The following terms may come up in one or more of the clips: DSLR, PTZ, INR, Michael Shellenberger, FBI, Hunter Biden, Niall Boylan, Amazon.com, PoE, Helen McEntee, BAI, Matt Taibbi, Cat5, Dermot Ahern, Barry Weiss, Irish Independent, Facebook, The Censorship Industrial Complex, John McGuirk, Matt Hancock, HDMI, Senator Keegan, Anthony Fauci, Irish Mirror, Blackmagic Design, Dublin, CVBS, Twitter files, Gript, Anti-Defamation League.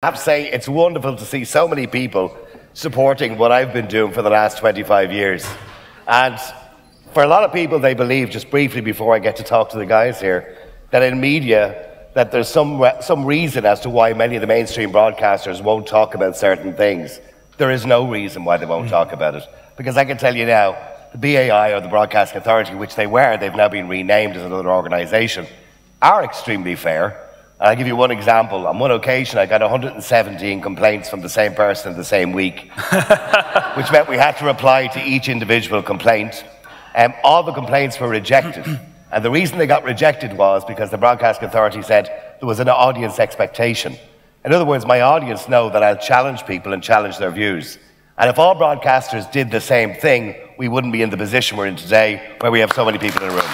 I have to say, it's wonderful to see so many people supporting what I've been doing for the last 25 years. And for a lot of people, they believe, just briefly before I get to talk to the guys here, that in media, that there's some reason as to why many of the mainstream broadcasters won't talk about certain things. There is no reason why they won't talk about it. Because I can tell you now, the BAI, or the Broadcasting Authority, which they were, they've now been renamed as another organisation, are extremely fair. And I'll give you one example. On one occasion, I got 117 complaints from the same person in the same week, which meant we had to reply to each individual complaint. All the complaints were rejected. And the reason they got rejected was because the Broadcasting Authority said there was an audience expectation. In other words, my audience know that I'll challenge people and challenge their views. And if all broadcasters did the same thing, we wouldn't be in the position we're in today, where we have so many people in the room.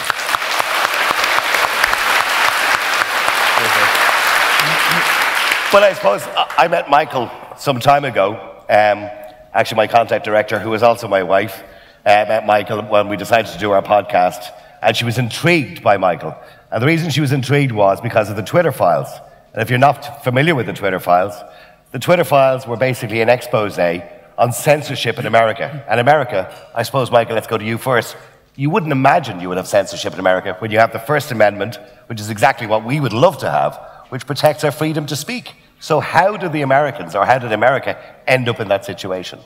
But I suppose I met Michael some time ago, actually my contact director, who is also my wife. I met Michael when we decided to do our podcast, and she was intrigued by Michael. And the reason she was intrigued was because of the Twitter files. And if you're not familiar with the Twitter files were basically an expose on censorship in America. And America, I suppose, Michael, let's go to you first. You wouldn't imagine you would have censorship in America when you have the First Amendment, which is exactly what we would love to have, which protects our freedom to speak. So how did the Americans, or how did America, end up in that situation?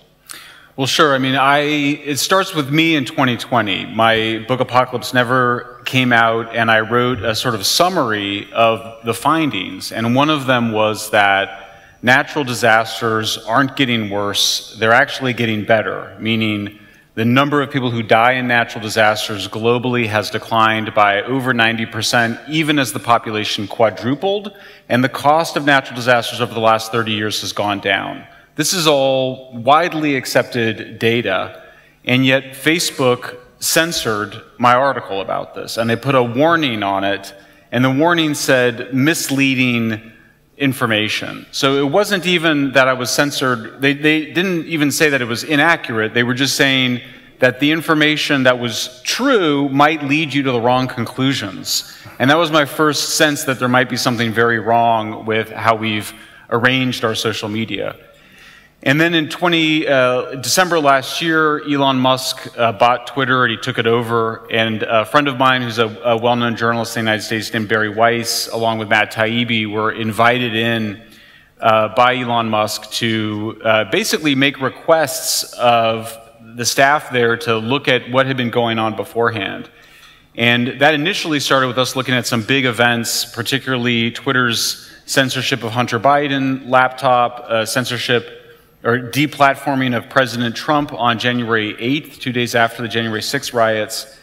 Well, sure. I mean, it starts with me in 2020. My book, Apocalypse Never, came out, and I wrote a sort of summary of the findings. And one of them was that natural disasters aren't getting worse. They're actually getting better, meaning the number of people who die in natural disasters globally has declined by over 90%, even as the population quadrupled, and the cost of natural disasters over the last 30 years has gone down. This is all widely accepted data, and yet Facebook censored my article about this, and they put a warning on it, and the warning said misleading information. So it wasn't even that I was censored. They didn't even say that it was inaccurate. They were just saying that the information that was true might lead you to the wrong conclusions. And that was my first sense that there might be something very wrong with how we've arranged our social media. And then in December last year, Elon Musk bought Twitter, and he took it over. And a friend of mine who's a well-known journalist in the United States named Barry Weiss, along with Matt Taibbi, were invited in by Elon Musk to basically make requests of the staff there to look at what had been going on beforehand. And that initially started with us looking at some big events, particularly Twitter's censorship of Hunter Biden, laptop censorship, or deplatforming of President Trump on January 8th, 2 days after the January 6th riots.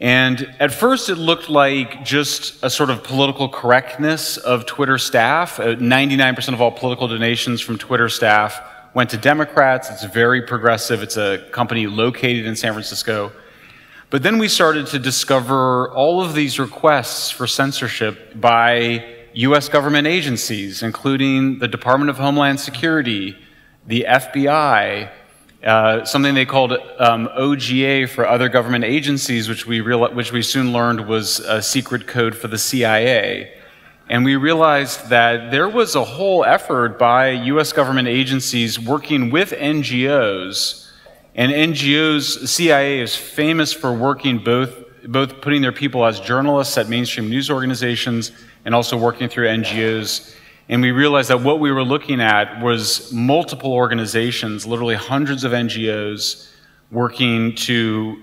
And at first it looked like just a sort of political correctness of Twitter staff. 99% of all political donations from Twitter staff went to Democrats. It's very progressive. It's a company located in San Francisco. But then we started to discover all of these requests for censorship by US government agencies, including the Department of Homeland Security, the FBI, something they called OGA for other government agencies, which we soon learned was a secret code for the CIA. And we realized that there was a whole effort by US government agencies working with NGOs, and NGOs, CIA is famous for working both putting their people as journalists at mainstream news organizations and also working through NGOs. And we realized that what we were looking at was multiple organizations, literally hundreds of NGOs, working to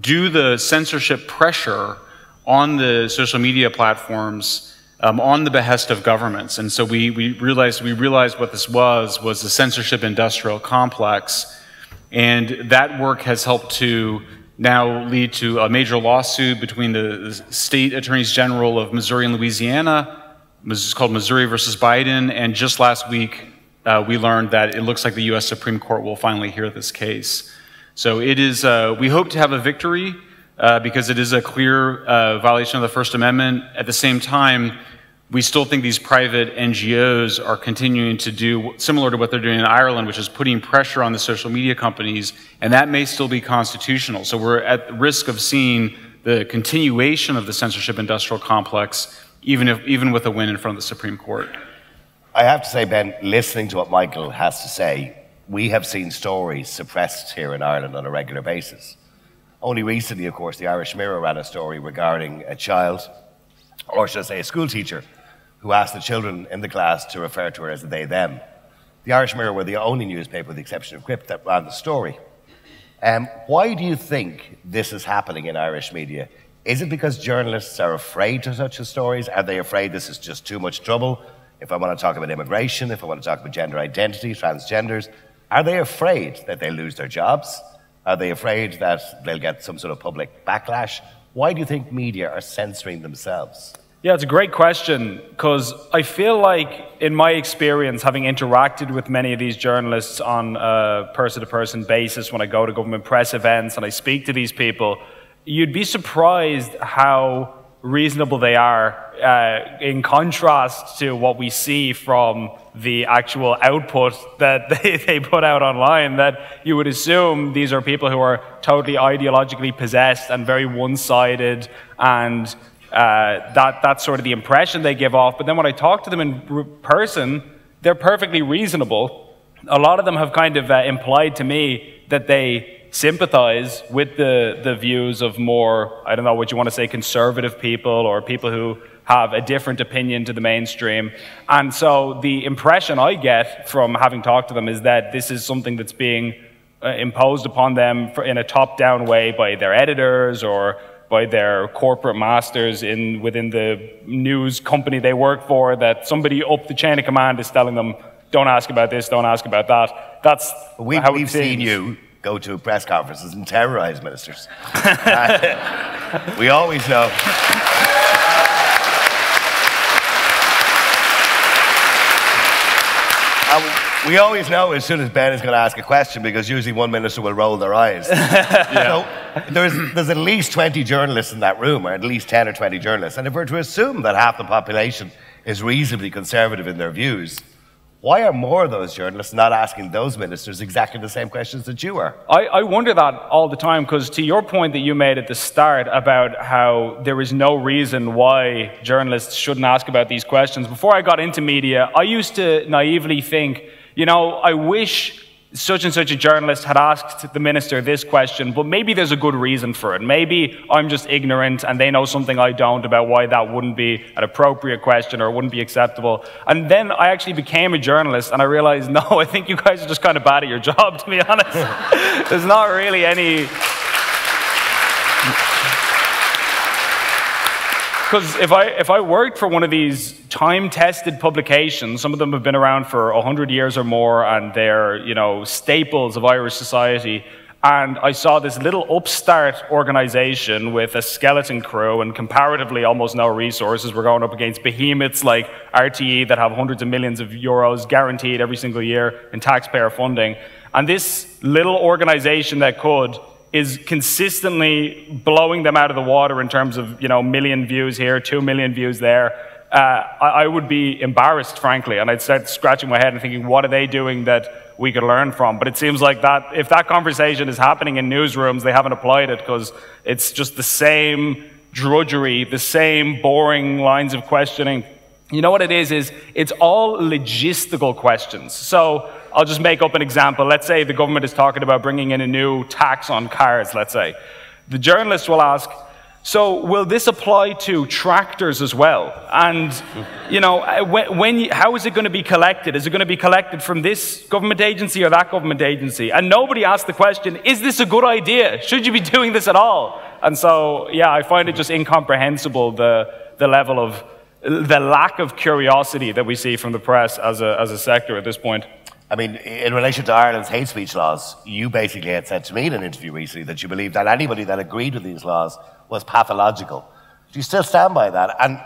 do the censorship pressure on the social media platforms on the behest of governments. And so we realized what this was the censorship industrial complex. And that work has helped to now lead to a major lawsuit between the state attorneys general of Missouri and Louisiana. It's called Missouri versus Biden, and just last week we learned that it looks like the U.S. Supreme Court will finally hear this case. So it is, we hope to have a victory because it is a clear violation of the First Amendment. At the same time, we still think these private NGOs are continuing to do similar to what they're doing in Ireland, which is putting pressure on the social media companies, and that may still be constitutional. So we're at risk of seeing the continuation of the censorship industrial complex, even with a win in front of the Supreme Court. I have to say, Ben, listening to what Michael has to say, we have seen stories suppressed here in Ireland on a regular basis. Only recently, of course, the Irish Mirror ran a story regarding a child, or should I say a school teacher, who asked the children in the class to refer to her as they, them. The Irish Mirror were the only newspaper, with the exception of Gript, that ran the story. Why do you think this is happening in Irish media? Is it because journalists are afraid of such stories? Are they afraid this is just too much trouble? If I want to talk about immigration, if I want to talk about gender identity, transgenders, are they afraid that they lose their jobs? Are they afraid that they'll get some sort of public backlash? Why do you think media are censoring themselves? Yeah, it's a great question, because I feel like, in my experience, having interacted with many of these journalists on a person-to-person basis when I go to government press events and I speak to these people, you'd be surprised how reasonable they are in contrast to what we see from the actual output that they put out online, that you would assume these are people who are totally ideologically possessed and very one-sided, and that's sort of the impression they give off. But then when I talk to them in person, they're perfectly reasonable. A lot of them have kind of implied to me that they sympathize with the views of more, I don't know what you want to say, conservative people, or people who have a different opinion to the mainstream. And so the impression I get from having talked to them is that this is something that's being imposed upon them in a top-down way by their editors or by their corporate masters within the news company they work for, that somebody up the chain of command is telling them, don't ask about this, don't ask about that. That's how we've seen you go to press conferences and terrorize ministers. We always know. We always know as soon as Ben is going to ask a question, because usually one minister will roll their eyes. Yeah. So there's at least 20 journalists in that room, or at least 10 or 20 journalists. And if we're to assume that half the population is reasonably conservative in their views, why are more of those journalists not asking those ministers exactly the same questions that you are? I wonder that all the time, because to your point that you made at the start about how there is no reason why journalists shouldn't ask about these questions, before I got into media, I used to naively think, you know, I wish such and such a journalist had asked the minister this question, but maybe there's a good reason for it. Maybe I'm just ignorant and they know something I don't about why that wouldn't be an appropriate question or it wouldn't be acceptable. And then I actually became a journalist and I realized, no, I think you guys are just kind of bad at your job, to be honest. There's not really any... Because if I worked for one of these time-tested publications, some of them have been around for 100 years or more, and they're, you know, staples of Irish society, and I saw this little upstart organization with a skeleton crew and comparatively almost no resources. We're going up against behemoths like RTE that have hundreds of millions of euros guaranteed every single year in taxpayer funding. And this little organization that could is consistently blowing them out of the water in terms of, you know, million views here, 2 million views there. I would be embarrassed, frankly, and I'd start scratching my head and thinking, what are they doing that we could learn from? But it seems like that, if that conversation is happening in newsrooms, they haven't applied it, because it's just the same drudgery, the same boring lines of questioning. You know what it is it's all logistical questions. So I'll just make up an example. Let's say the government is talking about bringing in a new tax on cars, let's say. The journalist will ask, so will this apply to tractors as well? And, you know, how is it going to be collected? Is it going to be collected from this government agency or that government agency? And nobody asks the question, is this a good idea? Should you be doing this at all? And so, yeah, I find it just incomprehensible, the level of, the lack of curiosity that we see from the press as a sector at this point. I mean, in relation to Ireland's hate speech laws, you basically had said to me in an interview recently that you believed that anybody that agreed with these laws was pathological. Do you still stand by that? And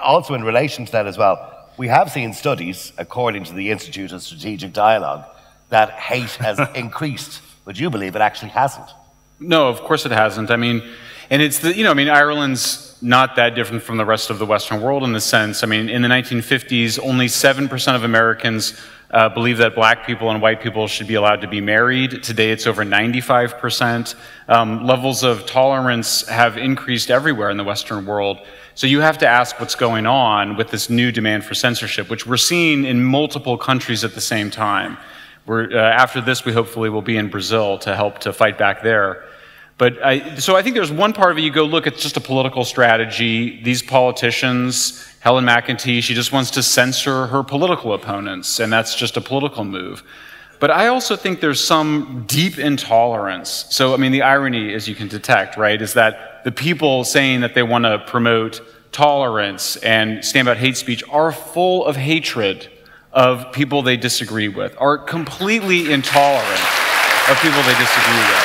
also in relation to that as well, we have seen studies, according to the Institute for Strategic Dialogue, that hate has increased. Would you believe it actually hasn't? No, of course it hasn't. I mean, And it's the, I mean, Ireland's not that different from the rest of the Western world in the sense, I mean, in the 1950s, only 7% of Americans believe that black people and white people should be allowed to be married. Today it's over 95%. Levels of tolerance have increased everywhere in the Western world. So you have to ask what's going on with this new demand for censorship, which we're seeing in multiple countries at the same time. We're, after this, we hopefully will be in Brazil to help to fight back there. But so I think there's one part of it, you go, look, it's just a political strategy. These politicians, Helen McEntee, she just wants to censor her political opponents, and that's just a political move. But I also think there's some deep intolerance. So, I mean, the irony, as you can detect, right, is that the people saying that they want to promote tolerance and stand about hate speech are full of hatred of people they disagree with, are completely intolerant of people they disagree with.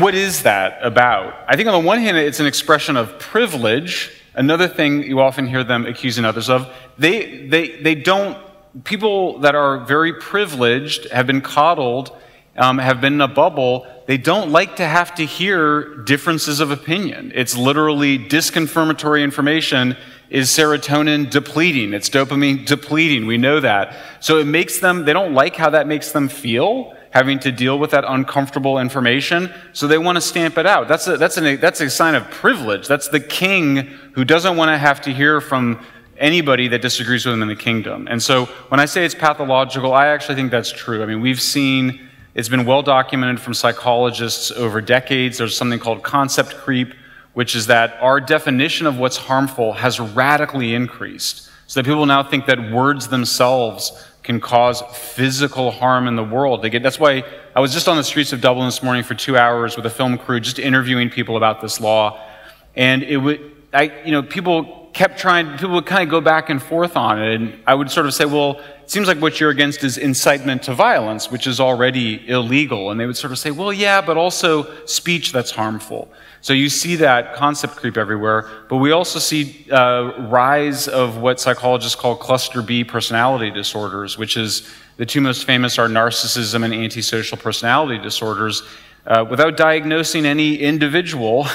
What is that about? I think on the one hand, it's an expression of privilege. Another thing you often hear them accusing others of, they don't, people that are very privileged, have been coddled, have been in a bubble, they don't like to have to hear differences of opinion. It's literally disconfirmatory information is serotonin depleting, it's dopamine depleting, we know that. So it makes them, they don't like how that makes them feel, having to deal with that uncomfortable information, so they want to stamp it out. That's a sign of privilege. That's the king who doesn't want to have to hear from anybody that disagrees with him in the kingdom. And so when I say it's pathological, I actually think that's true. I mean, we've seen, it's been well documented from psychologists over decades, there's something called concept creep, which is that our definition of what's harmful has radically increased. So that people now think that words themselves can cause physical harm in the world. That's why I was just on the streets of Dublin this morning for 2 hours with a film crew, just interviewing people about this law, and people kept trying. People would kind of go back and forth on it, and I would sort of say, "Well, it seems like what you're against is incitement to violence, which is already illegal." And they would sort of say, "Well, yeah, but also speech that's harmful." So you see that concept creep everywhere, but we also see rise of what psychologists call cluster B personality disorders, which is the two most famous are narcissism and antisocial personality disorders. Without diagnosing any individual,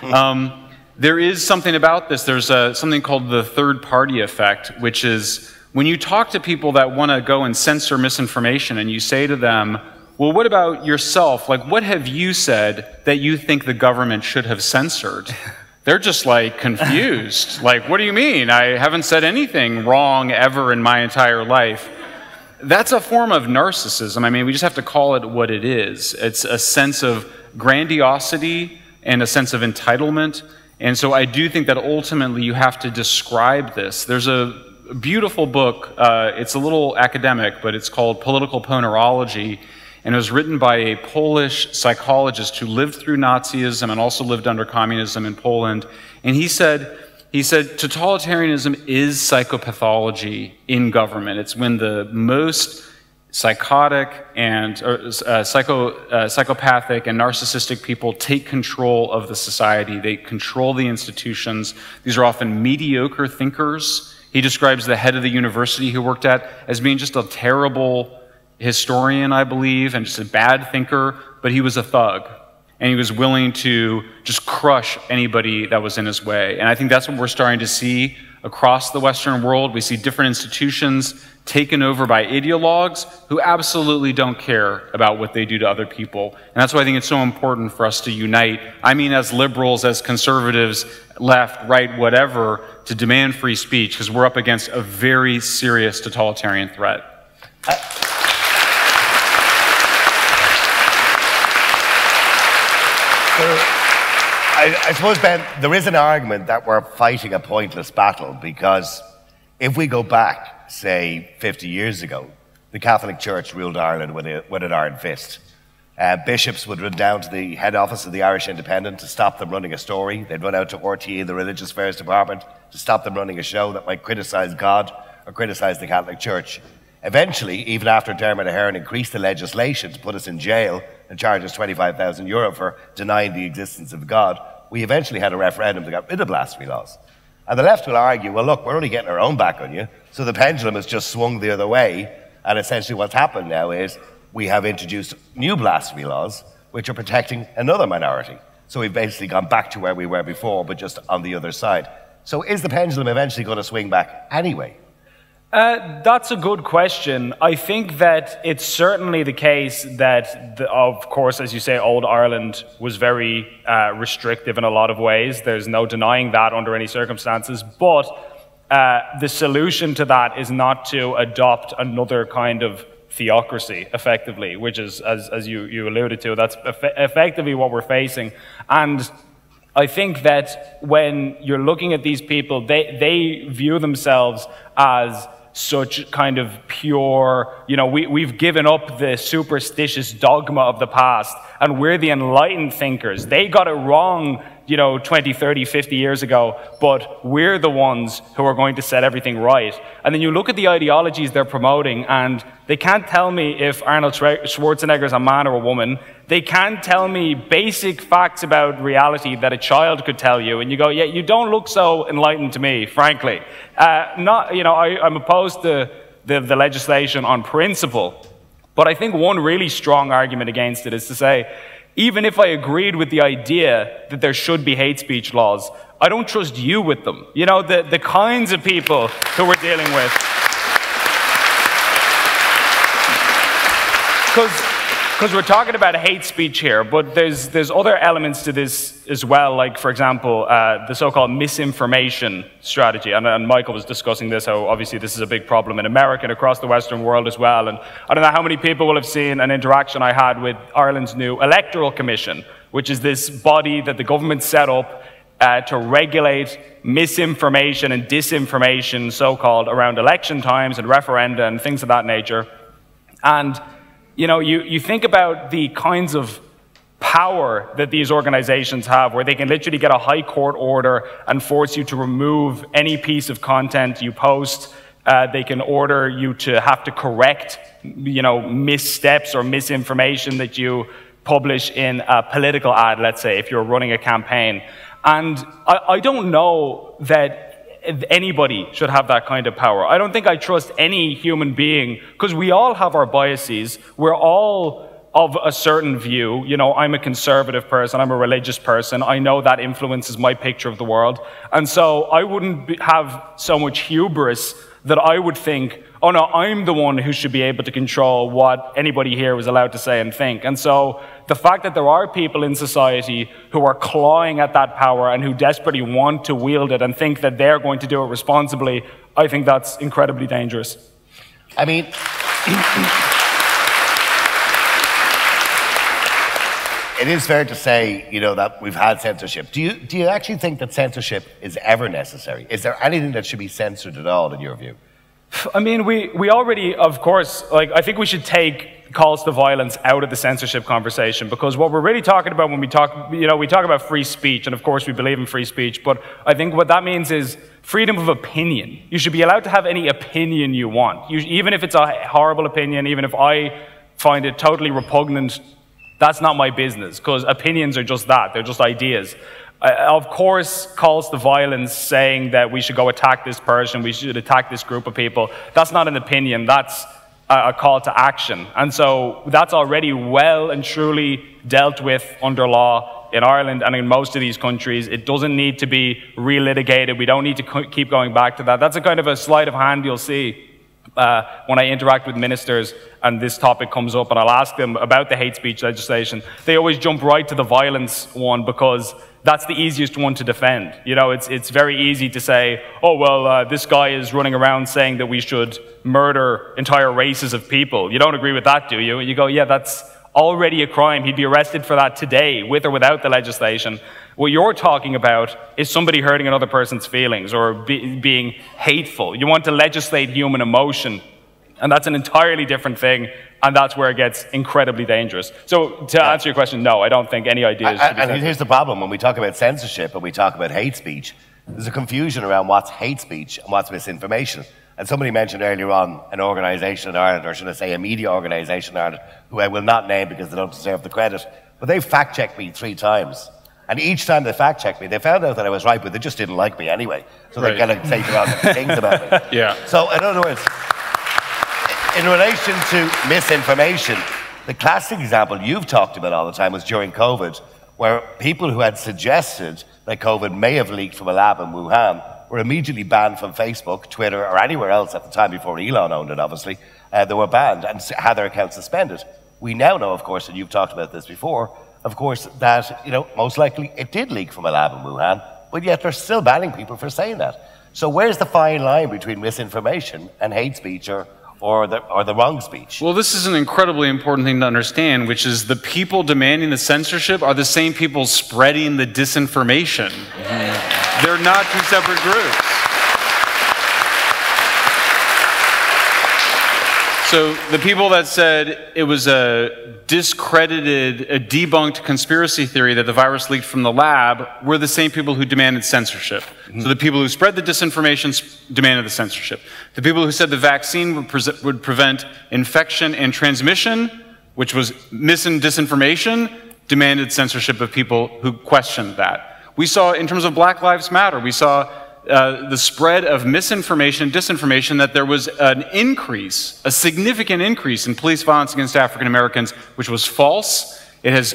there is something about this. There's something called the third party effect, which is when you talk to people that want to go and censor misinformation and you say to them, well, what about yourself? Like, what have you said that you think the government should have censored? They're just like confused. Like, what do you mean? I haven't said anything wrong ever in my entire life. That's a form of narcissism. I mean, we just have to call it what it is. It's a sense of grandiosity and a sense of entitlement. And so I do think that ultimately you have to describe this. There's a beautiful book. It's a little academic, but it's called Political Ponerology. And it was written by a Polish psychologist who lived through Nazism and also lived under communism in Poland. And he said, totalitarianism is psychopathology in government. It's when the most psychotic and psychopathic and narcissistic people take control of the society. They control the institutions. These are often mediocre thinkers. He describes the head of the university who worked at as being just a terrible historian, I believe, and just a bad thinker, but he was a thug. And he was willing to just crush anybody that was in his way. And I think that's what we're starting to see across the Western world. We see different institutions taken over by ideologues who absolutely don't care about what they do to other people. And that's why I think it's so important for us to unite. I mean, as liberals, as conservatives, left, right, whatever, to demand free speech, because we're up against a very serious totalitarian threat. I suppose, Ben, there is an argument that we're fighting a pointless battle, because if we go back, say, 50 years ago, the Catholic Church ruled Ireland with an iron fist. Bishops would run down to the head office of the Irish Independent to stop them running a story. They'd run out to RTE, the Religious Affairs Department, to stop them running a show that might criticise God or criticise the Catholic Church. Eventually, even after Dermot Ahern increased the legislation to put us in jail and charge us €25,000 for denying the existence of God, we eventually had a referendum that got rid of blasphemy laws. And the left will argue, well, look, we're only getting our own back on you. So the pendulum has just swung the other way. And essentially what's happened now is we have introduced new blasphemy laws, which are protecting another minority. So we've basically gone back to where we were before, but just on the other side. So is the pendulum eventually going to swing back anyway? That's a good question. I think that it's certainly the case that, of course, as you say, old Ireland was very restrictive in a lot of ways. There's no denying that under any circumstances. But the solution to that is not to adopt another kind of theocracy, effectively, which is, as you alluded to, that's effectively what we're facing. And I think that when you're looking at these people, they view themselves as such kind of pure, you know, we've given up the superstitious dogma of the past, and we're the enlightened thinkers. They got it wrong, you know, 20, 30, 50 years ago, but we're the ones who are going to set everything right. And then you look at the ideologies they're promoting, and they can't tell me if Arnold Schwarzenegger is a man or a woman. They can tell me basic facts about reality that a child could tell you, and you go, yeah, you don't look so enlightened to me, frankly. Not, you know, I'm opposed to the legislation on principle, but I think one really strong argument against it is to say, even if I agreed with the idea that there should be hate speech laws, I don't trust you with them. You know, the kinds of people who we're dealing with. Because we're talking about hate speech here, but there's other elements to this as well, like, for example, the so-called misinformation strategy. And Michael was discussing this, how obviously this is a big problem in America and across the Western world as well. And I don't know how many people will have seen an interaction I had with Ireland's new Electoral Commission, which is this body that the government set up to regulate misinformation and disinformation, so-called, around election times and referenda and things of that nature. And you know, you think about the kinds of power that these organizations have, where they can literally get a high court order and force you to remove any piece of content you post. They can order you to have to correct, you know, missteps or misinformation that you publish in a political ad, let's say, if you're running a campaign. And I don't know that anybody should have that kind of power. I don't think I trust any human being, because we all have our biases. We're all of a certain view. You know, I'm a conservative person, I'm a religious person. I know that influences my picture of the world. And so I wouldn't have so much hubris that I would think, oh no, I'm the one who should be able to control what anybody here is allowed to say and think. And so the fact that there are people in society who are clawing at that power and who desperately want to wield it and think that they're going to do it responsibly, I think that's incredibly dangerous. I mean, it is fair to say, you know, that we've had censorship. Do you actually think that censorship is ever necessary? Is there anything that should be censored at all, in your view? I mean, we already, of course, like, I think we should take calls to violence out of the censorship conversation, because what we're really talking about when we talk, you know, we talk about free speech, and of course we believe in free speech, but I think what that means is freedom of opinion. You should be allowed to have any opinion you want. Even if it's a horrible opinion, even if I find it totally repugnant, that's not my business, because opinions are just that, they're just ideas. Of course, calls to violence saying that we should go attack this person, we should attack this group of people, that's not an opinion, that's a call to action. And so that's already well and truly dealt with under law in Ireland and in most of these countries. It doesn't need to be relitigated. We don't need to keep going back to that. That's a kind of a sleight of hand you'll see when I interact with ministers and this topic comes up and I'll ask them about the hate speech legislation. They always jump right to the violence one because that's the easiest one to defend. You know, it's very easy to say, oh, well, this guy is running around saying that we should murder entire races of people. You don't agree with that, do you? And you go, yeah, that's already a crime. He'd be arrested for that today, with or without the legislation. What you're talking about is somebody hurting another person's feelings or being hateful. You want to legislate human emotion, and that's an entirely different thing, and that's where it gets incredibly dangerous. So to answer your question, no, I don't think any ideas should be censored. And here's the problem. When we talk about censorship and we talk about hate speech, there's a confusion around what's hate speech and what's misinformation. And somebody mentioned earlier on an organisation in Ireland, or should I say a media organisation in Ireland, who I will not name because they don't deserve the credit, but they fact-checked me 3 times. And each time they fact-checked me, they found out that I was right, but they just didn't like me anyway. So they kind of say their own things about me. Yeah. So in other words, in relation to misinformation, The classic example you've talked about all the time was during COVID, where people who had suggested that COVID may have leaked from a lab in Wuhan were immediately banned from Facebook, Twitter, or anywhere else at the time before Elon owned it, obviously. They were banned and had their accounts suspended. We now know, of course, and you've talked about this before, of course, that, you know, most likely it did leak from a lab in Wuhan, but yet they're still banning people for saying that. So where's the fine line between misinformation and hate speech or the wrong speech? Well, this is an incredibly important thing to understand, which is the people demanding the censorship are the same people spreading the disinformation. Mm-hmm. They're not two separate groups. So the people that said it was a discredited, a debunked conspiracy theory that the virus leaked from the lab were the same people who demanded censorship. Mm-hmm. So the people who spread the disinformation demanded the censorship. The people who said the vaccine would prevent infection and transmission, which was mis and disinformation, demanded censorship of people who questioned that. We saw, in terms of Black Lives Matter, we saw the spread of misinformation and disinformation that there was an increase, a significant increase in police violence against African Americans, which was false. It has,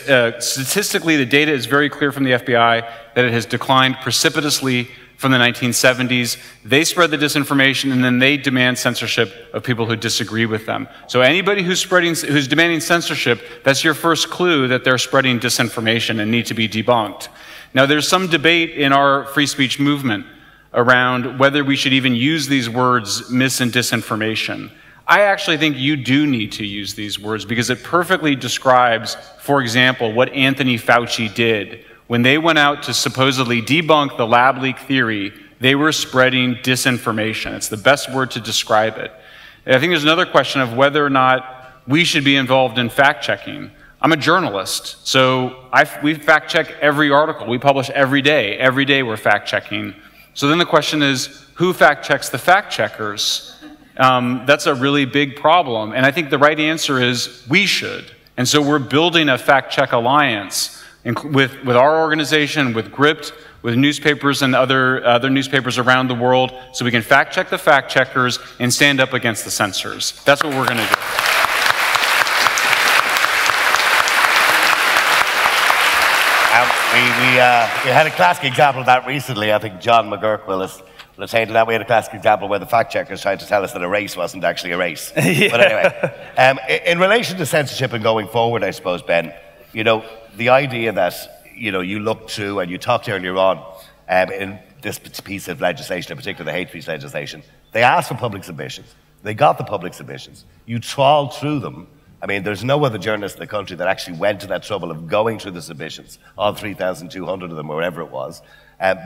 statistically, the data is very clear from the FBI that it has declined precipitously from the 1970s. They spread the disinformation and then they demand censorship of people who disagree with them. So anybody who's demanding censorship, that's your first clue that they're spreading disinformation and need to be debunked. Now, there's some debate in our free speech movement around whether we should even use these words, mis and disinformation. I actually think you do need to use these words because it perfectly describes, for example, what Anthony Fauci did. When they went out to supposedly debunk the lab leak theory, they were spreading disinformation. It's the best word to describe it. And I think there's another question of whether or not we should be involved in fact-checking. I'm a journalist, so we fact-check every article. We publish every day. Every day we're fact-checking. So then the question is, who fact-checks the fact-checkers? That's a really big problem. And I think the right answer is, we should. And so we're building a fact-check alliance with our organization, with Gript, with newspapers and other newspapers around the world, so we can fact-check the fact-checkers and stand up against the censors. That's what we're gonna do. We had a classic example of that recently. I think John McGuirk will attend to that. We had a classic example where the fact-checkers tried to tell us that a race wasn't actually a race. Yeah. But anyway, in relation to censorship and going forward, I suppose, Ben, you know, the idea that, you know, you look to, and you talked earlier on, in this piece of legislation, in particular the hate speech legislation, they asked for public submissions. They got the public submissions. You trawled through them. I mean, there's no other journalist in the country that actually went to that trouble of going through the submissions, all 3,200 of them, or whatever it was.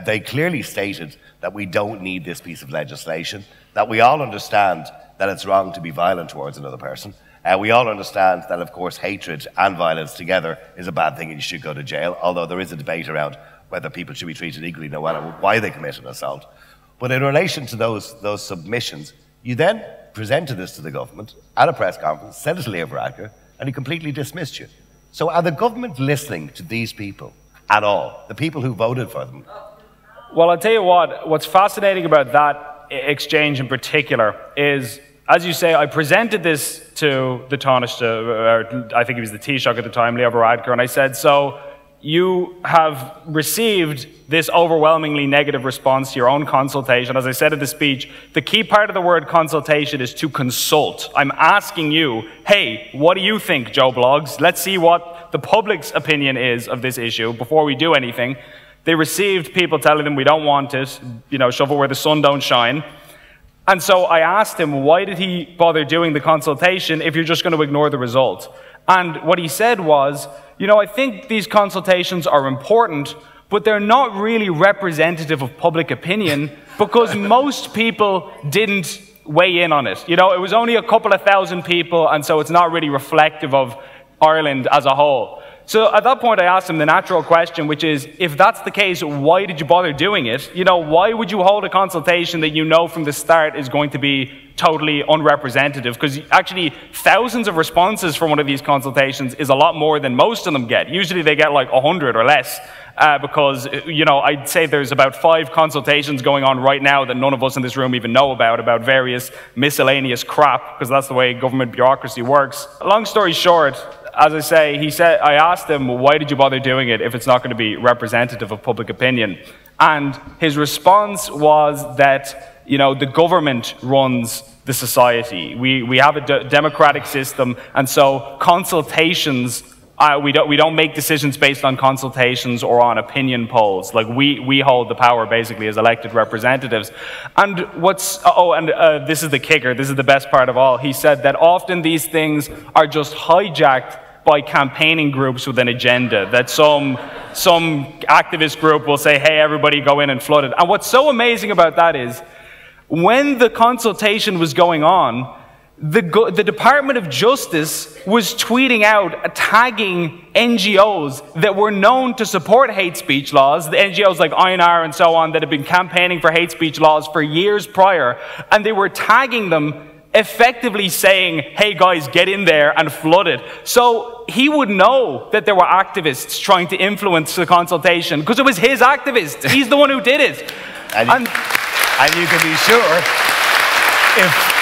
They clearly stated that we don't need this piece of legislation, that we all understand that it's wrong to be violent towards another person. We all understand that, of course, hatred and violence together is a bad thing and you should go to jail, although there is a debate around whether people should be treated equally no matter why they commit an assault. But in relation to those submissions, you then presented this to the government at a press conference, sent it to Leo Varadkar, and he completely dismissed you. So are the government listening to these people at all, the people who voted for them? Well, I'll tell you what's fascinating about that exchange in particular is, as you say, I presented this to the Taoiseach, I think he was the Taoiseach at the time, Leo Varadkar, and I said, so you have received this overwhelmingly negative response to your own consultation. As I said in the speech, the key part of the word consultation is to consult. I'm asking you, hey, what do you think, Joe Bloggs? Let's see what the public's opinion is of this issue before we do anything. They received people telling them we don't want it, you know, shove it where the sun don't shine. And so I asked him, why did he bother doing the consultation if you're just going to ignore the result? And what he said was, you know, I think these consultations are important, but they're not really representative of public opinion because most people didn't weigh in on it. You know, it was only a couple of thousand people, and so it's not really reflective of Ireland as a whole. So at that point, I asked him the natural question, which is, if that's the case, why did you bother doing it? You know, why would you hold a consultation that you know from the start is going to be totally unrepresentative? Because actually, thousands of responses from one of these consultations is a lot more than most of them get. Usually they get like 100 or less, because, you know, I'd say there's about 5 consultations going on right now that none of us in this room even know about various miscellaneous crap, because that's the way government bureaucracy works. Long story short, as I say, he said, I asked him, why did you bother doing it if it's not going to be representative of public opinion? And his response was that, you know, the government runs the society. We have a democratic system, and so consultations, we don't make decisions based on consultations or on opinion polls. Like, we hold the power, basically, as elected representatives. And what's, this is the kicker, this is the best part of all. He said that often these things are just hijacked by campaigning groups with an agenda, that some activist group will say, hey, everybody go in and flood it. And what's so amazing about that is, when the consultation was going on, the Department of Justice was tweeting out, tagging NGOs that were known to support hate speech laws, the NGOs like INR and so on that had been campaigning for hate speech laws for years prior, and they were tagging them, effectively saying, hey guys, get in there and flood it. So he would know that there were activists trying to influence the consultation, because it was his activists. He's the one who did it. And you can be sure if...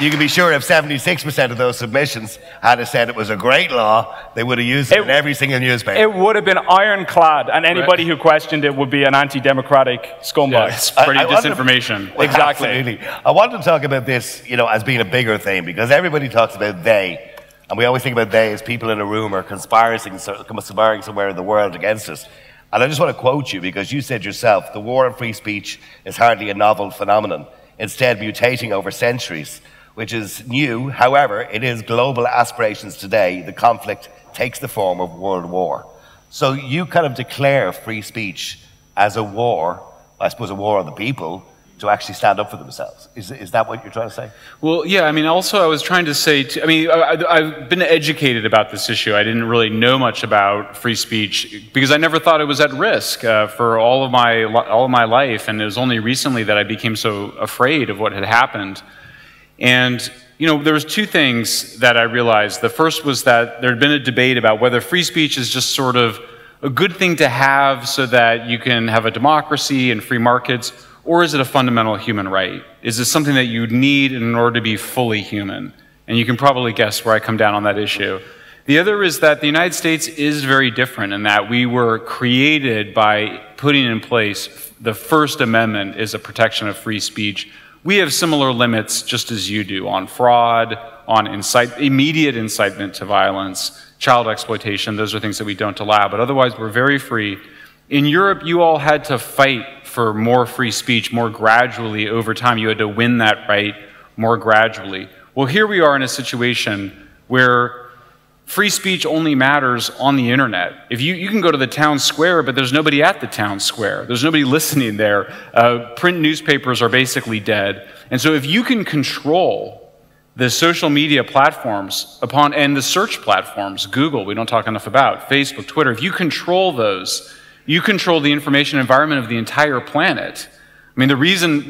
You can be sure if 76% of those submissions had said it was a great law, they would have used it in every single newspaper. It would have been ironclad, and anybody who questioned it would be an anti-democratic scumbag. It's pretty disinformation. Exactly. Absolutely. I want to talk about this, you know, as being a bigger thing, because everybody talks about they, and we always think about they as people in a room or conspiring somewhere in the world against us. And I just want to quote you, because you said yourself, the war on free speech is hardly a novel phenomenon, instead mutating over centuries, which is new. However, it is global aspirations today. The conflict takes the form of world war. So you kind of declare free speech as a war, I suppose a war on the people, to actually stand up for themselves. Is that what you're trying to say? Well, yeah, I mean, also I was trying to say, I've been educated about this issue. I didn't really know much about free speech because I never thought it was at risk for all of my life, and it was only recently that I became so afraid of what had happened. And, you know, there was two things that I realized. The first was that there had been a debate about whether free speech is just sort of a good thing to have so that you can have a democracy and free markets, or is it a fundamental human right? Is it something that you need in order to be fully human? And you can probably guess where I come down on that issue. The other is that the United States is very different in that we were created by putting in place the First Amendment as a protection of free speech. We have similar limits, just as you do, on fraud, on immediate incitement to violence, child exploitation. Those are things that we don't allow, but otherwise we're very free. In Europe, you all had to fight for more free speech more gradually over time. You had to win that right more gradually. Well, here we are in a situation where free speech only matters on the internet. If you can go to the town square, but there's nobody at the town square. There's nobody listening there. Print newspapers are basically dead. And so if you can control the social media platforms and the search platforms, Google, we don't talk enough about, Facebook, Twitter, if you control those, you control the information environment of the entire planet. I mean,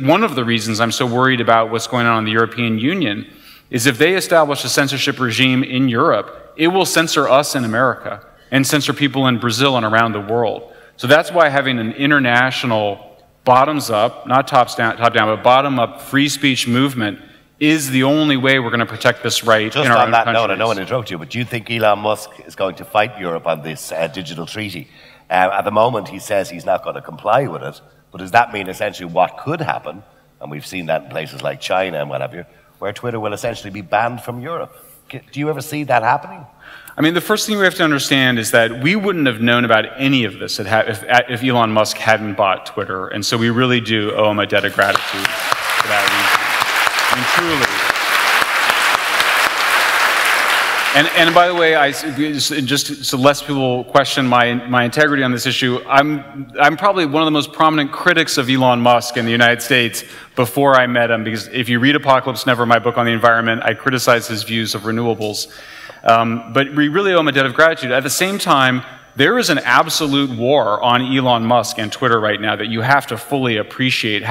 one of the reasons I'm so worried about what's going on in the European Union is if they establish a censorship regime in Europe, it will censor us in America and censor people in Brazil and around the world. So that's why having an international bottoms-up, not top-down, but bottom-up free speech movement is the only way we're going to protect this right in our own countries. Just on that note, I don't want to interrupt you, but do you think Elon Musk is going to fight Europe on this digital treaty? At the moment, he says he's not going to comply with it, but does that mean essentially what could happen, and we've seen that in places like China and what have you, where Twitter will essentially be banned from Europe? Do you ever see that happening? I mean, the first thing we have to understand is that we wouldn't have known about any of this if Elon Musk hadn't bought Twitter, and so we really do owe him a debt of gratitude for that reason. I mean, truly. And by the way, just so less people question my integrity on this issue, I'm probably one of the most prominent critics of Elon Musk in the United States before I met him, because if you read Apocalypse Never, my book on the environment, I criticize his views of renewables. But we really owe him a debt of gratitude. At the same time, there is an absolute war on Elon Musk and Twitter right now that you have to fully appreciate.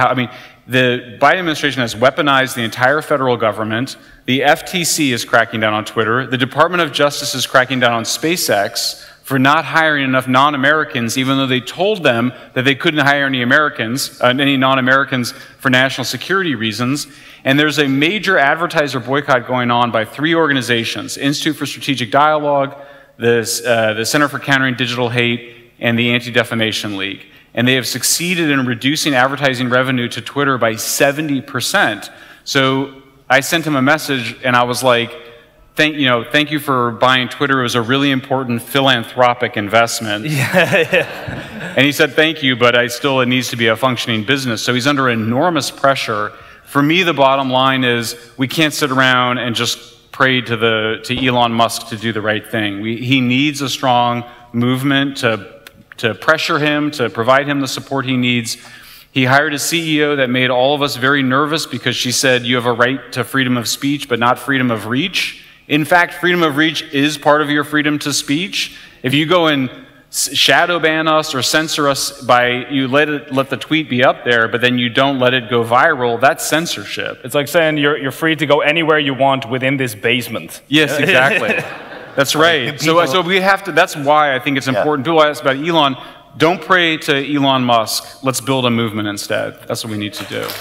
The Biden administration has weaponized the entire federal government. The FTC is cracking down on Twitter. The Department of Justice is cracking down on SpaceX for not hiring enough non-Americans, even though they told them that they couldn't hire any Americans, any non-Americans for national security reasons. And there's a major advertiser boycott going on by three organizations: Institute for Strategic Dialogue, the Center for Countering Digital Hate, and the Anti-Defamation League. And they have succeeded in reducing advertising revenue to Twitter by 70%. So I sent him a message and I was like, thank you for buying Twitter. It was a really important philanthropic investment. And he said, thank you, but it needs to be a functioning business. So he's under enormous pressure. For me, the bottom line is we can't sit around and just pray to Elon Musk to do the right thing. He needs a strong movement to pressure him, to provide him the support he needs. He hired a CEO that made all of us very nervous because she said, you have a right to freedom of speech, but not freedom of reach. In fact, freedom of reach is part of your freedom to speech. If you go and shadow ban us or censor us by, let the tweet be up there, but then you don't let it go viral, that's censorship. It's like saying you're free to go anywhere you want within this basement. Yes, exactly. That's right. So we have to, that's why I think it's important. People ask about Elon. Don't pray to Elon Musk. Let's build a movement instead. That's what we need to do. And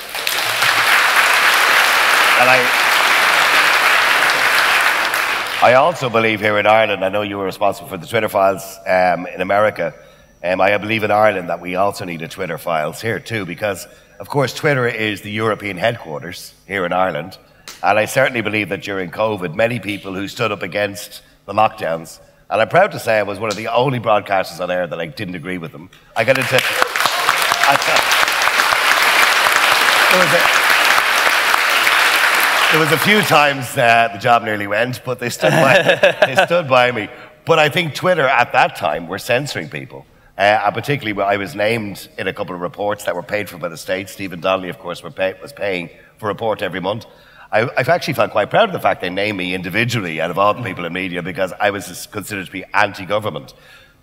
I also believe here in Ireland, I know you were responsible for the Twitter files in America. I believe in Ireland that we also need a Twitter files here too, because of course Twitter is the European headquarters here in Ireland. And I certainly believe that during COVID, many people who stood up against the lockdowns. And I'm proud to say I was one of the only broadcasters on air that didn't agree with them. I got into... There was a few times the job nearly went, but they stood by, me. But I think Twitter at that time were censoring people. And particularly, I was named in a couple of reports that were paid for by the state. Stephen Donnelly, of course, was paying for a report every month. I've actually felt quite proud of the fact they named me individually out of all the people in media because I was considered to be anti-government.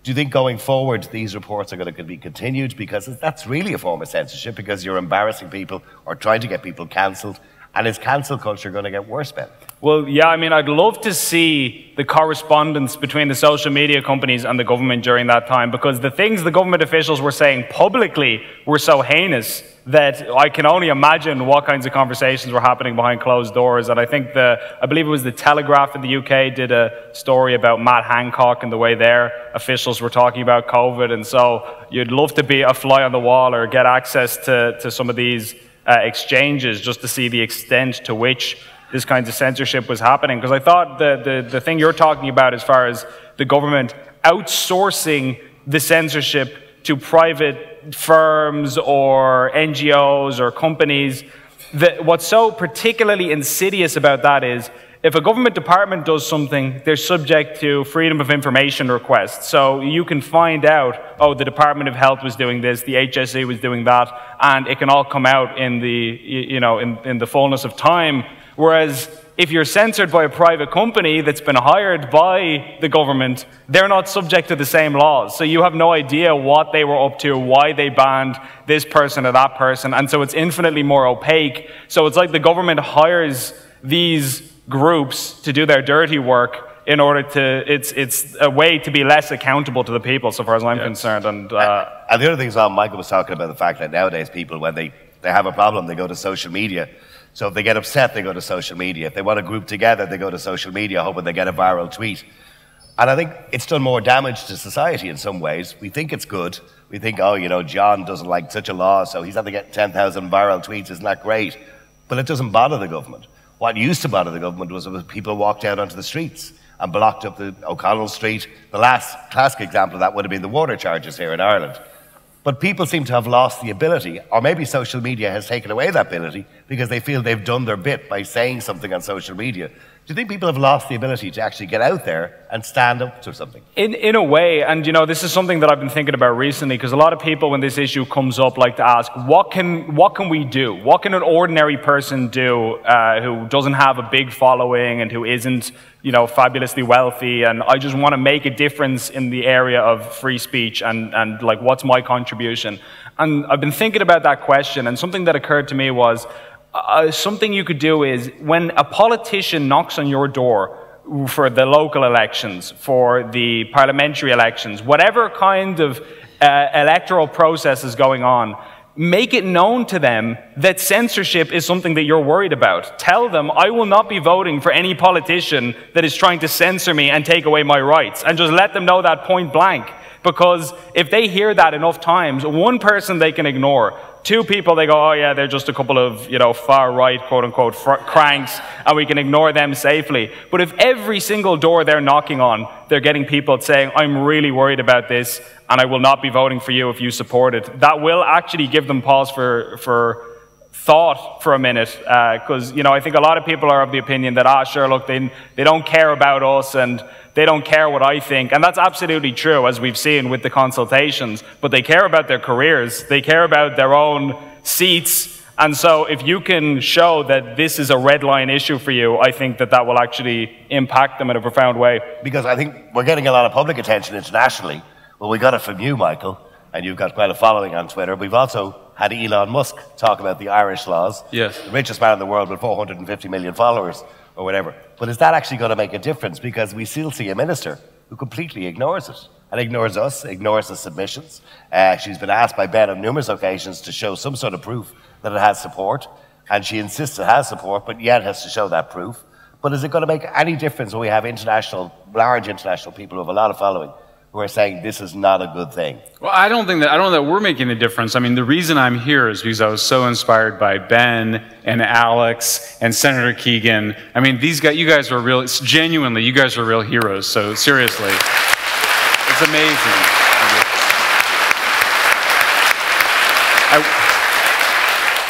Do you think going forward these reports are going to be continued? Because that's really a form of censorship because you're embarrassing people or trying to get people cancelled. And is cancel culture going to get worse, Ben? Well, yeah, I mean, I'd love to see the correspondence between the social media companies and the government during that time because the things the government officials were saying publicly were so heinous that I can only imagine what kinds of conversations were happening behind closed doors. And I think I believe it was the Telegraph in the UK did a story about Matt Hancock and the way their officials were talking about COVID. And so you'd love to be a fly on the wall or get access to some of these exchanges just to see the extent to which this kind of censorship was happening. Because I thought the thing you're talking about as far as the government outsourcing the censorship to private firms or NGOs or companies, what's so particularly insidious about that is if a government department does something, they're subject to freedom of information requests. So you can find out, oh, the Department of Health was doing this, the HSE was doing that, and it can all come out in the, in the fullness of time. Whereas if you're censored by a private company that's been hired by the government, they're not subject to the same laws. So you have no idea what they were up to, why they banned this person or that person. And so it's infinitely more opaque. So it's like the government hires these groups to do their dirty work in order to, it's a way to be less accountable to the people, so far as I'm concerned. And the other thing is, Michael was talking about the fact that nowadays people, when they have a problem, they go to social media. So if they get upset, they go to social media. If they want to group together, they go to social media, hoping they get a viral tweet. And I think it's done more damage to society in some ways. We think it's good. We think, oh, John doesn't like such a law, so he's had to get 10,000 viral tweets. Isn't that great? But it doesn't bother the government. What used to bother the government was when people walked out onto the streets and blocked up the O'Connell Street. The last classic example of that would have been the water charges here in Ireland. But people seem to have lost the ability, or maybe social media has taken away that ability because they feel they've done their bit by saying something on social media. Do you think people have lost the ability to actually get out there and stand up to something? In a way, and this is something that I've been thinking about recently because a lot of people when this issue comes up like to ask, what can we do? What can an ordinary person do who doesn't have a big following and who isn't fabulously wealthy, and I just want to make a difference in the area of free speech and like, what's my contribution? And I've been thinking about that question, and something that occurred to me was, something you could do is, when a politician knocks on your door for the local elections, for the parliamentary elections, whatever kind of electoral process is going on, make it known to them that censorship is something that you're worried about. Tell them, I will not be voting for any politician that is trying to censor me and take away my rights. And just let them know that point blank. Because if they hear that enough times, one person they can ignore, two people they go, oh yeah, they're just a couple of, you know, far-right, quote-unquote, cranks, and we can ignore them safely. But if every single door they're knocking on, they're getting people saying, I'm really worried about this, and I will not be voting for you if you support it, that will actually give them pause for thought for a minute, because, you know, I think a lot of people are of the opinion that, ah, sure, look, they don't care about us, and they don't care what I think. And that's absolutely true, as we've seen with the consultations. But they care about their careers. They care about their own seats. And so if you can show that this is a red line issue for you, I think that that will actually impact them in a profound way. Because I think we're getting a lot of public attention internationally. Well, we got it from you, Michael, and you've got quite a following on Twitter. We've also had Elon Musk talk about the Irish laws. Yes. The richest man in the world with 450 million followers. Or whatever. But is that actually going to make a difference? Because we still see a minister who completely ignores it and ignores us, ignores the submissions. She's been asked by Ben on numerous occasions to show some sort of proof that it has support, and she insists it has support, but yet has to show that proof. But is it going to make any difference when we have international, large international people who have a lot of following who are saying this is not a good thing? Well, I don't think that we're making a difference. I mean, the reason I'm here is because I was so inspired by Ben and Alex and Senator Keegan. I mean, these guys, you guys are real, genuinely, you guys are real heroes. So seriously, it's amazing.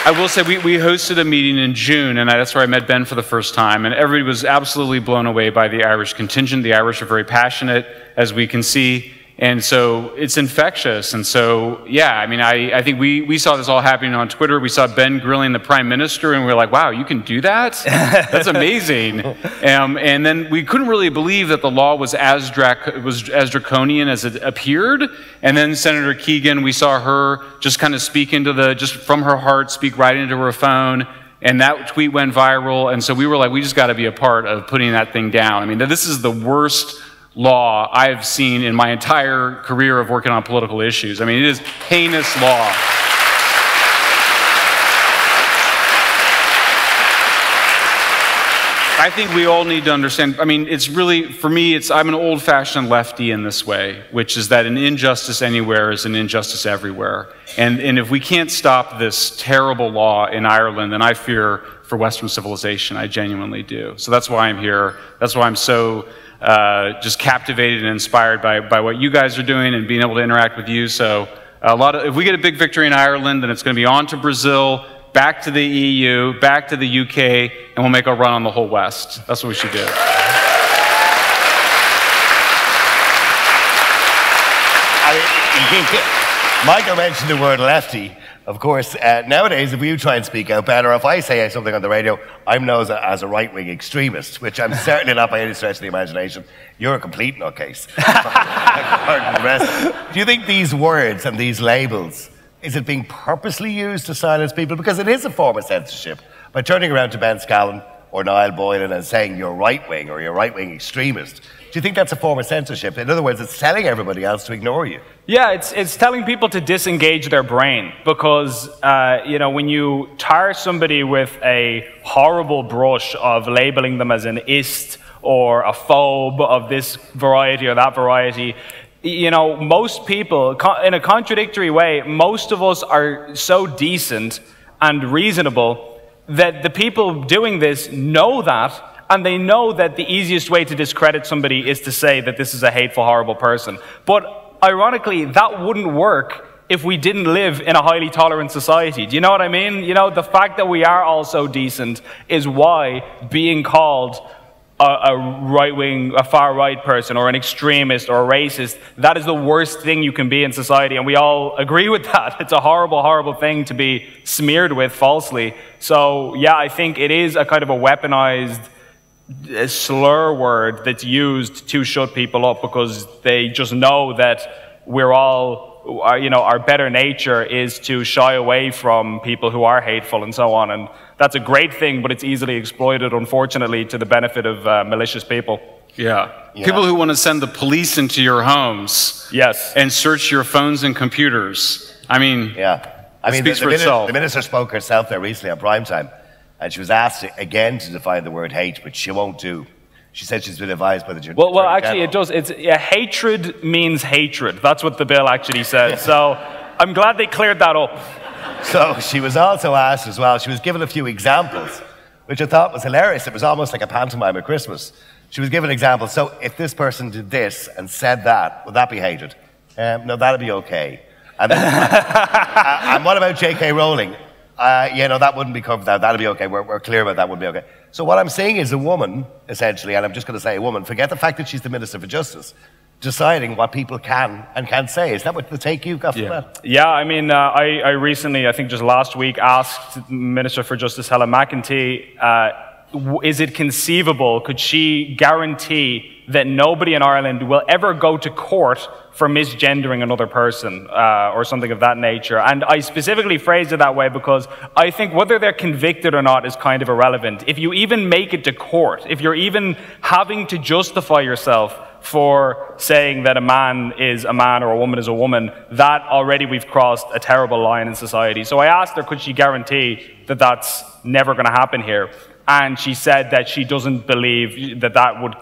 I will say we hosted a meeting in June, and that's where I met Ben for the first time, and everybody was absolutely blown away by the Irish contingent. The Irish are very passionate, as we can see, and so it's infectious. And so, yeah, I mean, I think we saw this all happening on Twitter. We saw Ben grilling the Prime Minister, and we were like, wow, you can do that? That's amazing. And then we couldn't really believe that the law was as draconian as it appeared. And then Senator Keegan, we saw her just kind of speak into the, just from her heart, speak right into her phone. And that tweet went viral. And so we were like, we just got to be a part of putting that thing down. I mean, this is the worst law I've seen in my entire career of working on political issues. I mean, it is heinous law. I think we all need to understand, I mean, it's really, for me, it's, I'm an old-fashioned lefty in this way, which is that an injustice anywhere is an injustice everywhere. And if we can't stop this terrible law in Ireland, then I fear for Western civilization. I genuinely do. So that's why I'm here. That's why I'm so just captivated and inspired by what you guys are doing and being able to interact with you. So a lot of, if we get a big victory in Ireland, then it's going to be on to Brazil, back to the EU, back to the UK, and we'll make a run on the whole West. That's what we should do. Michael mentioned the word lefty. Of course, nowadays, if you try and speak out better, if I say something on the radio, I'm known as a right-wing extremist, which I'm certainly not by any stretch of the imagination. You're a complete nutcase. Do you think these words and these labels, is it being purposely used to silence people? Because it is a form of censorship. By turning around to Ben Scallon or Niall Boylan and saying you're right-wing or you're right-wing extremist, do you think that's a form of censorship? In other words, it's telling everybody else to ignore you. Yeah, it's telling people to disengage their brain because, you know, when you tar somebody with a horrible brush of labeling them as an ist or a phobe of this variety or that variety, you know, most people, in a contradictory way, most of us are so decent and reasonable that the people doing this know that. And they know that the easiest way to discredit somebody is to say that this is a hateful, horrible person. But ironically, that wouldn't work if we didn't live in a highly tolerant society. Do you know what I mean? You know, the fact that we are all so decent is why being called a right-wing, a far-right person, or an extremist, or a racist, that is the worst thing you can be in society. And we all agree with that. It's a horrible, horrible thing to be smeared with falsely. So, yeah, I think it is a kind of a weaponized a slur word that's used to shut people up because they just know that we're all our better nature is to shy away from people who are hateful and so on. And that's a great thing, but it's easily exploited, unfortunately, to the benefit of malicious people. Yeah. People who want to send the police into your homes. Yes. And search your phones and computers. I mean, the minister spoke herself there recently on primetime, and she was asked again to define the word hate, which she won't do. She said she's been advised by the judge. Well, actually, it does. It's, hatred means hatred. That's what the bill actually says. So I'm glad they cleared that up. So she was also asked as well, she was given a few examples, which I thought was hilarious. It was almost like a pantomime at Christmas. She was given examples. So if this person did this and said that, would that be hated? No, that'd be okay. And, and what about J.K. Rowling? Yeah, no, that wouldn't be covered. That'd be okay. We're clear about that. Would be okay. So what I'm saying is a woman, essentially, and I'm just going to say a woman, forget the fact that she's the Minister for Justice, deciding what people can and can't say. Is that what the take you've got from that? Yeah, I mean, I recently, I think just last week, asked Minister for Justice Helen McEntee, is it conceivable, could she guarantee that nobody in Ireland will ever go to court for misgendering another person or something of that nature? And I specifically phrased it that way because I think whether they're convicted or not is kind of irrelevant. If you even make it to court, if you're even having to justify yourself for saying that a man is a man or a woman is a woman, that already we've crossed a terrible line in society. So I asked her, could she guarantee that that's never going to happen here? And she said that she doesn't believe that that would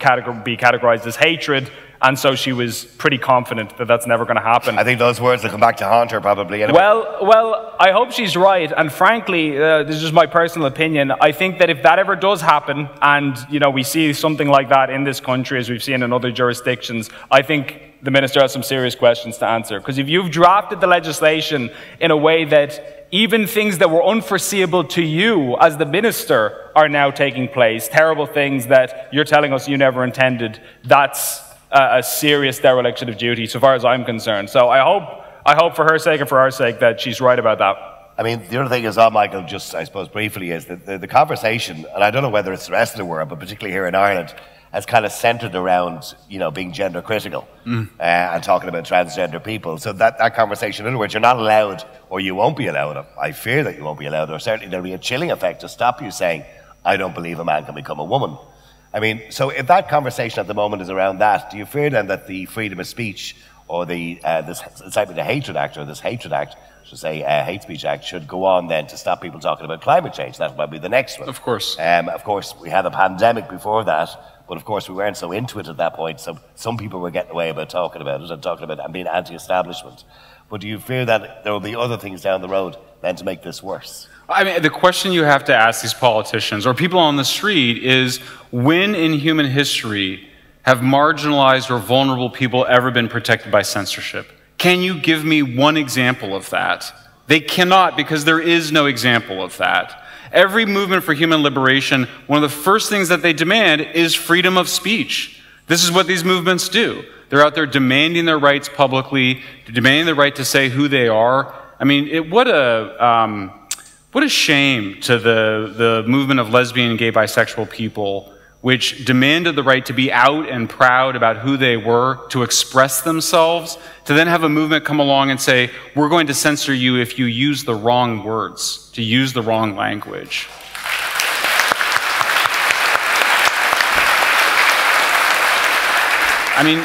be categorized as hatred, and so she was pretty confident that that's never going to happen. I think those words will come back to haunt her, probably. Anyway. Well, I hope she's right, and frankly, this is my personal opinion, I think that if that ever does happen, and you know, we see something like that in this country, as we've seen in other jurisdictions, I think the minister has some serious questions to answer. Because if you've drafted the legislation in a way that even things that were unforeseeable to you as the minister are now taking place, terrible things that you're telling us you never intended, that's a serious dereliction of duty, so far as I'm concerned. So I hope for her sake and for our sake that she's right about that. I mean, the other thing is, Michael, just I suppose briefly, is that the conversation, and I don't know whether it's the rest of the world, but particularly here in Ireland, has kind of centered around, you know, being gender critical and talking about transgender people. So that conversation, in other words, you're not allowed, or you won't be allowed, I fear that you won't be allowed, or certainly there'll be a chilling effect to stop you saying, I don't believe a man can become a woman. I mean, so if that conversation at the moment is around that, do you fear then that the freedom of speech or this incitement to hatred act, or this hatred act, should say hate speech act, should go on then to stop people talking about climate change? That might be the next one. Of course. Of course, we had a pandemic before that, but of course we weren't so into it at that point. Some people were getting away about talking about it and being anti-establishment. But do you fear that there will be other things down the road then to make this worse? I mean, the question you have to ask these politicians or people on the street is, when in human history have marginalized or vulnerable people ever been protected by censorship? Can you give me one example of that? They cannot, because there is no example of that. Every movement for human liberation, one of the first things that they demand is freedom of speech. This is what these movements do. They're out there demanding their rights publicly, demanding the right to say who they are. I mean, what a shame to the movement of lesbian, gay, bisexual people, which demanded the right to be out and proud about who they were, to express themselves, to then have a movement come along and say, we're going to censor you if you use the wrong words, to use the wrong language. I mean,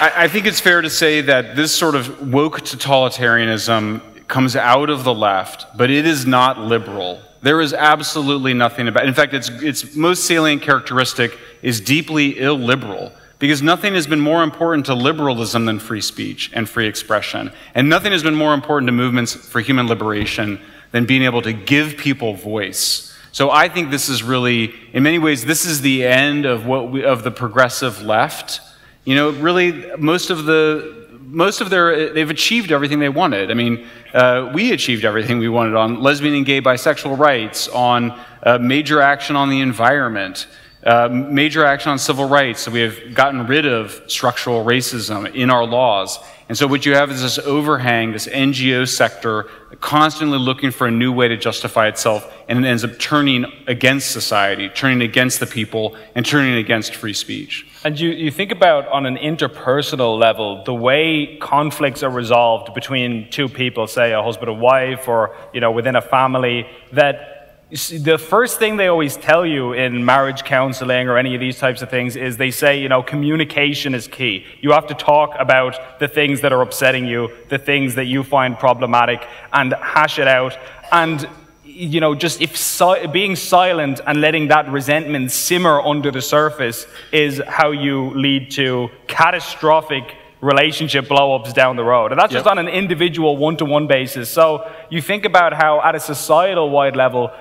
I think it's fair to say that this sort of woke totalitarianism comes out of the left, but it is not liberal. There is absolutely nothing about it. In fact, its most salient characteristic is deeply illiberal, because nothing has been more important to liberalism than free speech and free expression. And nothing has been more important to movements for human liberation than being able to give people voice. So I think this is really, in many ways, this is the end of the progressive left. You know, really, they've achieved everything they wanted. I mean, we achieved everything we wanted on lesbian and gay bisexual rights, on major action on the environment. Major action on civil rights, so we have gotten rid of structural racism in our laws. And so what you have is this overhang, this NGO sector constantly looking for a new way to justify itself, and it ends up turning against society, turning against the people, and turning against free speech. And you think about, on an interpersonal level, the way conflicts are resolved between two people, say a husband and wife, or within a family, that the first thing they always tell you in marriage counseling or any of these types of things is they say, communication is key. You have to talk about the things that are upsetting you, the things that you find problematic, and hash it out. And, just being silent and letting that resentment simmer under the surface is how you lead to catastrophic relationship blow-ups down the road. And that's just on an individual one-to-one basis. So you think about how, at a societal-wide level,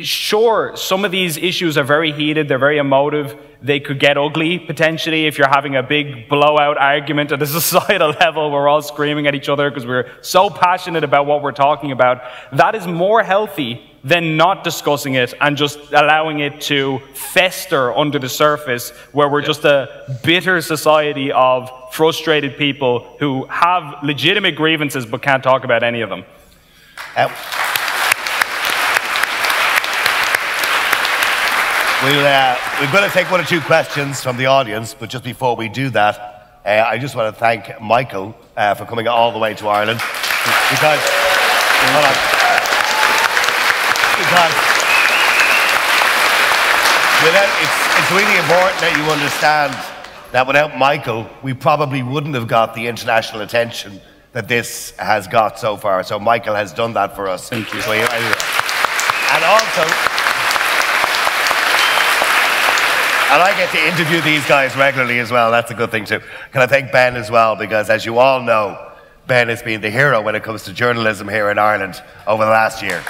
sure, some of these issues are very heated, they're very emotive, they could get ugly, potentially, if you're having a big blowout argument at a societal level, we're all screaming at each other because we're so passionate about what we're talking about. That is more healthy than not discussing it and just allowing it to fester under the surface, where we're just a bitter society of frustrated people who have legitimate grievances but can't talk about any of them. We've got to take one or two questions from the audience, but just before we do that, I just want to thank Michael for coming all the way to Ireland. Because, hold on. Because without, it's really important that you understand that without Michael, we probably wouldn't have got the international attention that this has got so far. So Michael has done that for us. Thank you. So, and also, and I get to interview these guys regularly as well. That's a good thing too. Can I thank Ben as well? Because as you all know, Ben has been the hero when it comes to journalism here in Ireland over the last year.